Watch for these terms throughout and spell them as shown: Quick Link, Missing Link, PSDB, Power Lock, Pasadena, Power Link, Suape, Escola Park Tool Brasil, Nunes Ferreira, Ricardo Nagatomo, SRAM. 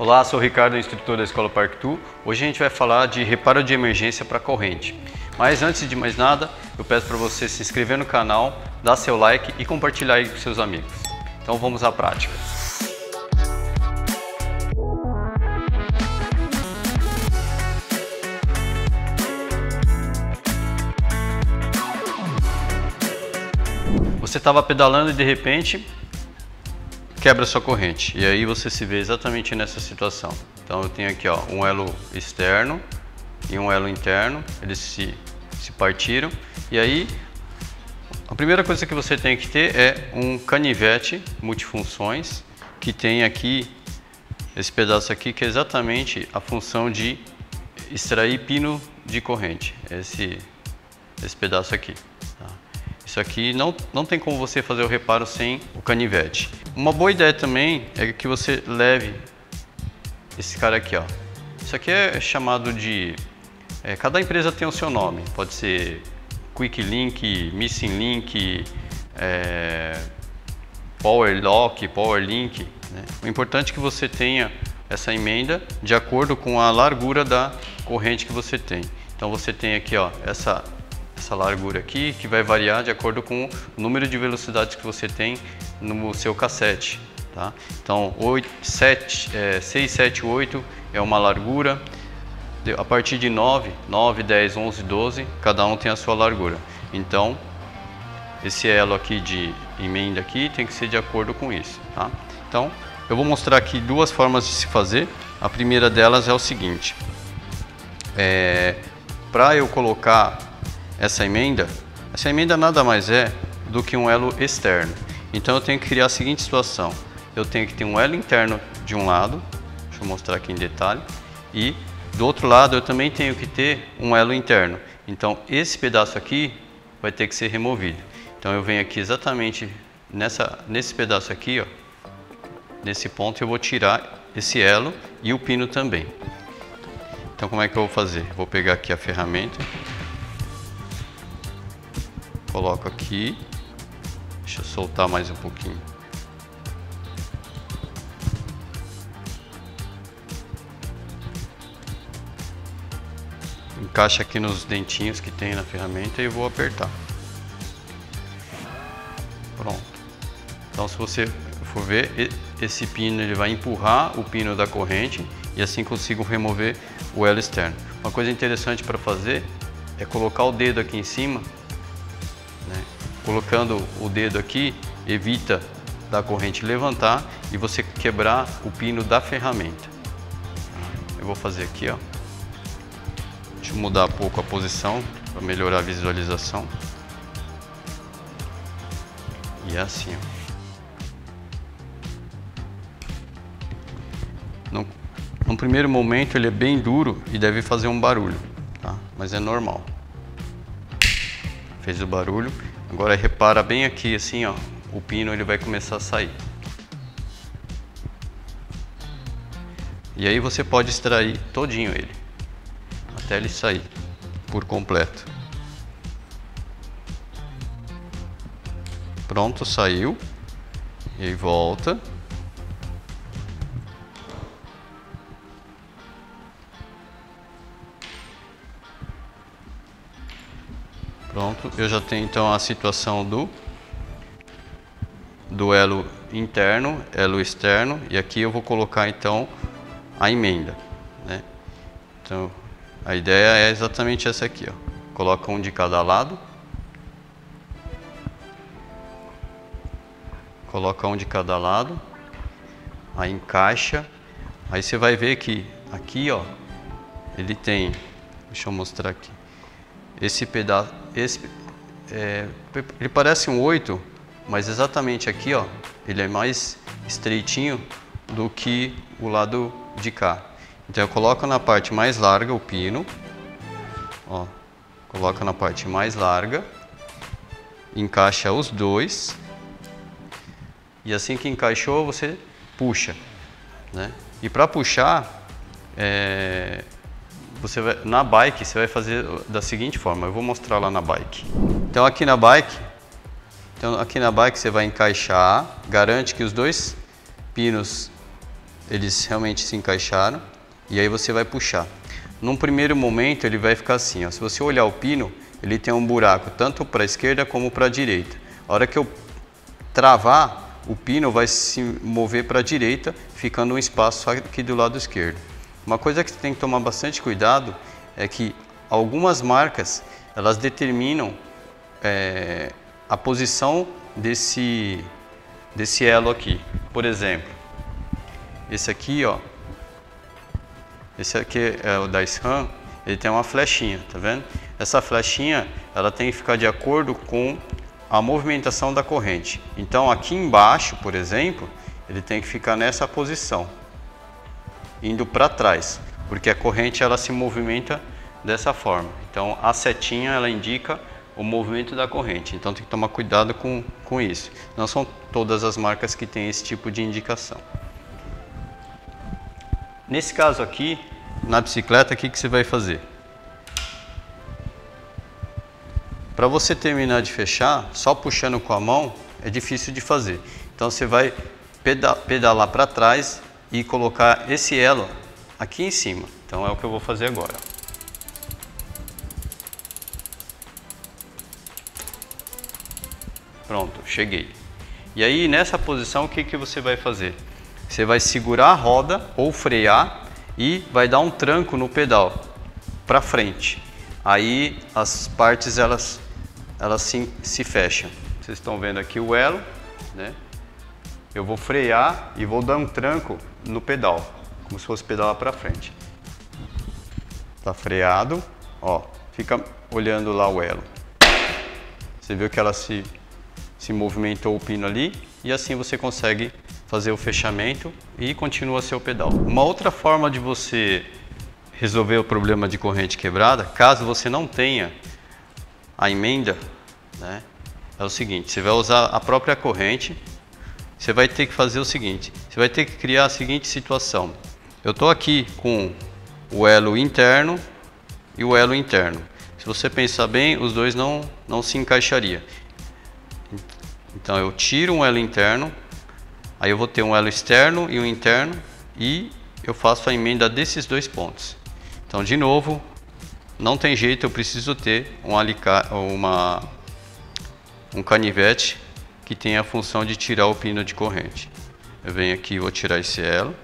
Olá, sou o Ricardo, instrutor da Escola Park Tool. Hoje a gente vai falar de reparo de emergência para corrente. Mas antes de mais nada, eu peço para você se inscrever no canal, dar seu like e compartilhar aí com seus amigos. Então vamos à prática. Você estava pedalando e de repente quebra sua corrente, e aí você se vê exatamente nessa situação. Então eu tenho aqui, ó, um elo externo e um elo interno, eles se partiram, e aí a primeira coisa que você tem que ter é um canivete multifunções, que tem aqui esse pedaço aqui que é exatamente a função de extrair pino de corrente, esse pedaço aqui, tá? Isso aqui não tem como você fazer o reparo sem o canivete. Uma boa ideia também é que você leve esse cara aqui, ó. Isso aqui é chamado de... cada empresa tem o seu nome. Pode ser Quick Link, Missing Link, Power Lock, Power Link, né? O importante é que você tenha essa emenda de acordo com a largura da corrente que você tem. Então você tem aqui, ó, essa largura aqui, que vai variar de acordo com o número de velocidades que você tem no seu cassete, tá? Então 6, 7, 8 é uma largura, a partir de 9, 10, 11, 12, cada um tem a sua largura. Então esse elo aqui de emenda aqui tem que ser de acordo com isso, tá? Então eu vou mostrar aqui duas formas de se fazer. A primeira delas é o seguinte, para eu colocar essa emenda nada mais é do que um elo externo. Então eu tenho que criar a seguinte situação: eu tenho que ter um elo interno de um lado, deixa eu mostrar aqui em detalhe, e do outro lado eu também tenho que ter um elo interno. Então esse pedaço aqui vai ter que ser removido. Então eu venho aqui exatamente nesse pedaço aqui, ó, nesse ponto eu vou tirar esse elo e o pino também. Então como é que eu vou fazer? Vou pegar aqui a ferramenta, coloco aqui, deixa eu soltar mais um pouquinho. Encaixa aqui nos dentinhos que tem na ferramenta e vou apertar. Pronto. Então se você for ver, esse pino ele vai empurrar o pino da corrente e assim consigo remover o elo externo. Uma coisa interessante para fazer é colocar o dedo aqui em cima. Colocando o dedo aqui, evita da corrente levantar e você quebrar o pino da ferramenta. Eu vou fazer aqui, ó. Deixa eu mudar um pouco a posição para melhorar a visualização. E é assim, ó. No primeiro momento ele é bem duro e deve fazer um barulho, tá? Mas é normal. Fez o barulho. Agora repara bem aqui, assim, ó, o pino ele vai começar a sair. E aí você pode extrair todinho ele, até ele sair por completo. Pronto, saiu. E aí volta. Pronto, eu já tenho então a situação do elo interno, elo externo, e aqui eu vou colocar então a emenda, né? Então a ideia é exatamente essa aqui, ó. Coloca um de cada lado, aí encaixa, aí você vai ver que aqui, ó, ele tem, deixa eu mostrar aqui, esse pedaço, ele parece um 8, mas exatamente aqui, ó, ele é mais estreitinho do que o lado de cá. Então eu coloco na parte mais larga o pino, ó, coloco na parte mais larga, encaixa os dois, e assim que encaixou você puxa, né? E para puxar, você vai, na bike você vai fazer da seguinte forma, eu vou mostrar lá na bike. Então aqui na bike, você vai encaixar, garante que os dois pinos eles realmente se encaixaram, e aí você vai puxar. Num primeiro momento ele vai ficar assim, ó. Se você olhar o pino, ele tem um buraco tanto para a esquerda como para a direita. A hora que eu travar, o pino vai se mover para a direita, ficando um espaço aqui do lado esquerdo. Uma coisa que você tem que tomar bastante cuidado é que algumas marcas, elas determinam a posição desse elo aqui. Por exemplo, esse aqui, ó, esse aqui é o da SRAM, ele tem uma flechinha, tá vendo? Essa flechinha, ela tem que ficar de acordo com a movimentação da corrente. Então aqui embaixo, por exemplo, ele tem que ficar nessa posição, indo para trás, porque a corrente ela se movimenta dessa forma. Então a setinha ela indica o movimento da corrente, então tem que tomar cuidado com isso. Não são todas as marcas que têm esse tipo de indicação. Nesse caso aqui, na bicicleta, o que você vai fazer? Para você terminar de fechar, só puxando com a mão é difícil de fazer. Então você vai pedalar para trás e colocar esse elo aqui em cima. Então é o que eu vou fazer agora. Pronto, cheguei. E aí nessa posição o que você vai fazer? Você vai segurar a roda ou frear e vai dar um tranco no pedal para frente. Aí as partes elas se fecham. Vocês estão vendo aqui o elo, né? Eu vou frear e vou dar um tranco no pedal, como se fosse pedalar para frente. Tá freado, ó, fica olhando lá o elo. Você viu que ela se movimentou o pino ali, e assim você consegue fazer o fechamento e continua seu pedal. Uma outra forma de você resolver o problema de corrente quebrada, caso você não tenha a emenda, né, é o seguinte: você vai usar a própria corrente. Você vai ter que fazer o seguinte, você vai ter que criar a seguinte situação. Eu estou aqui com o elo interno e o elo interno. Se você pensar bem, os dois não se encaixaria. Então eu tiro um elo interno, aí eu vou ter um elo externo e um interno, e eu faço a emenda desses dois pontos. Então de novo, não tem jeito, eu preciso ter um canivete que tem a função de tirar o pino de corrente. Eu venho aqui e vou tirar esse elo.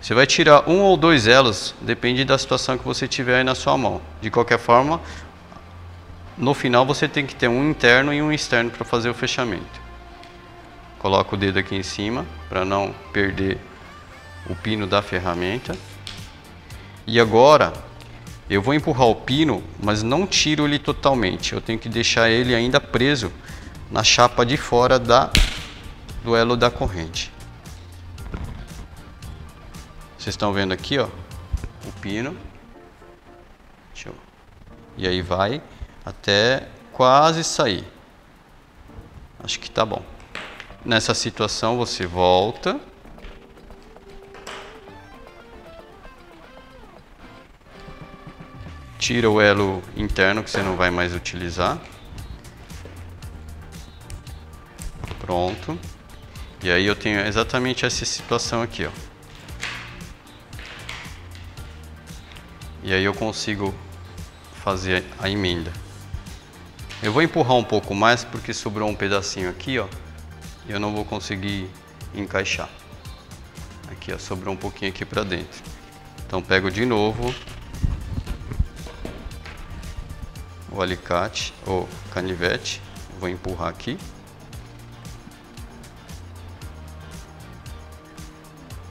Você vai tirar um ou dois elos, depende da situação que você tiver aí na sua mão. De qualquer forma, no final você tem que ter um interno e um externo para fazer o fechamento. Coloco o dedo aqui em cima para não perder o pino da ferramenta. E agora eu vou empurrar o pino, mas não tiro ele totalmente. Eu tenho que deixar ele ainda preso na chapa de fora do elo da corrente. Vocês estão vendo aqui, ó, o pino. Deixa eu... E aí vai até quase sair. Acho que tá bom. Nessa situação você volta. Tira o elo interno que você não vai mais utilizar. Pronto. E aí eu tenho exatamente essa situação aqui, ó. E aí eu consigo fazer a emenda. Eu vou empurrar um pouco mais porque sobrou um pedacinho aqui, ó. E eu não vou conseguir encaixar. Aqui, ó, sobrou um pouquinho aqui pra dentro. Então pego de novo o alicate ou canivete, vou empurrar aqui,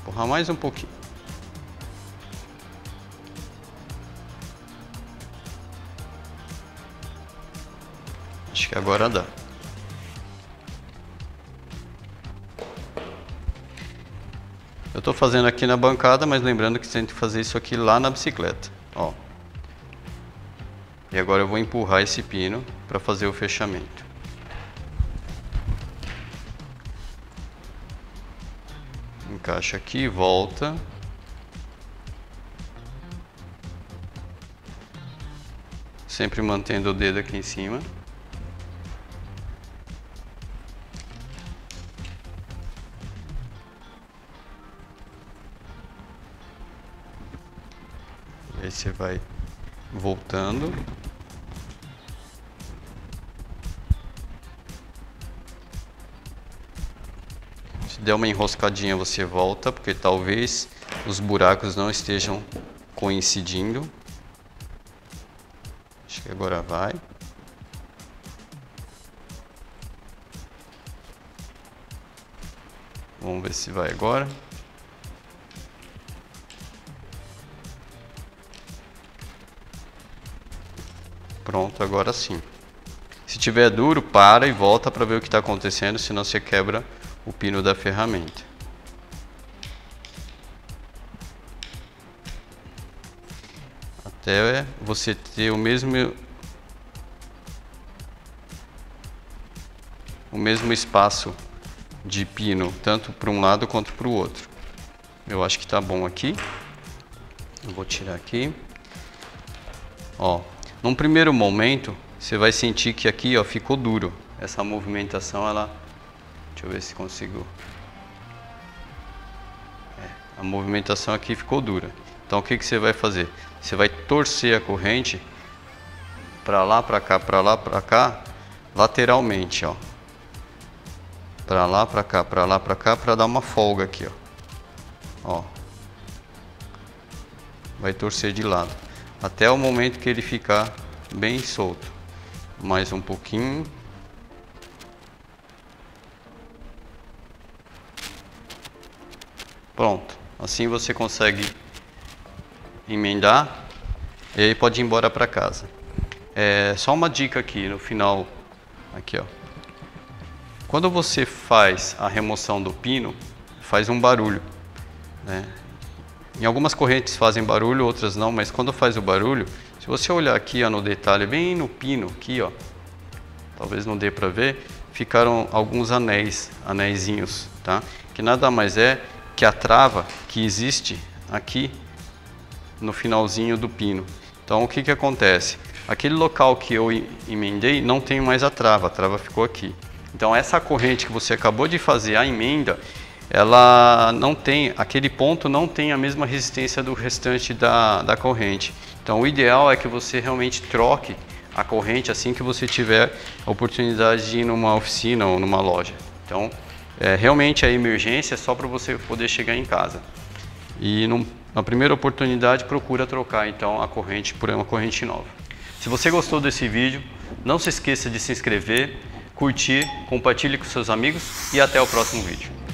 empurrar mais um pouquinho, acho que agora dá. Eu estou fazendo aqui na bancada, mas lembrando que você tem que fazer isso aqui lá na bicicleta, ó. E agora eu vou empurrar esse pino para fazer o fechamento. Encaixa aqui, volta. Sempre mantendo o dedo aqui em cima. Aí você vai voltando. Se der uma enroscadinha você volta, porque talvez os buracos não estejam coincidindo. Acho que agora vai. Vamos ver se vai agora. Pronto, agora sim. Se tiver duro, para e volta para ver o que está acontecendo, senão você quebra o pino da ferramenta. Até você ter o mesmo espaço de pino, tanto para um lado quanto para o outro. Eu acho que está bom aqui. Eu vou tirar aqui. Ó, num primeiro momento, você vai sentir que aqui, ó, ficou duro. Essa movimentação, ela... Deixa eu ver se consigo. É, a movimentação aqui ficou dura. Então o que você vai fazer? Você vai torcer a corrente para lá, para cá, para lá, para cá, lateralmente, ó. Para lá, para cá, para lá, para cá, para dar uma folga aqui, ó. Ó. Vai torcer de lado até o momento que ele ficar bem solto. Mais um pouquinho. Pronto, assim você consegue emendar e aí pode ir embora para casa. É, só uma dica aqui no final, aqui ó. Quando você faz a remoção do pino, faz um barulho, né? Em algumas correntes fazem barulho, outras não, mas quando faz o barulho, se você olhar aqui ó, no detalhe, bem no pino aqui ó, talvez não dê para ver, ficaram alguns anéisinhos, tá? Que nada mais é que a trava que existe aqui no finalzinho do pino. Então o que que acontece? Aquele local que eu emendei não tem mais a trava ficou aqui. Então essa corrente que você acabou de fazer, a emenda, ela não tem, aquele ponto não tem a mesma resistência do restante da corrente. Então o ideal é que você realmente troque a corrente assim que você tiver a oportunidade de ir numa oficina ou numa loja. Então é, realmente a emergência é só para você poder chegar em casa. E na primeira oportunidade procura trocar então a corrente por uma corrente nova. Se você gostou desse vídeo, não se esqueça de se inscrever, curtir, compartilhe com seus amigos e até o próximo vídeo.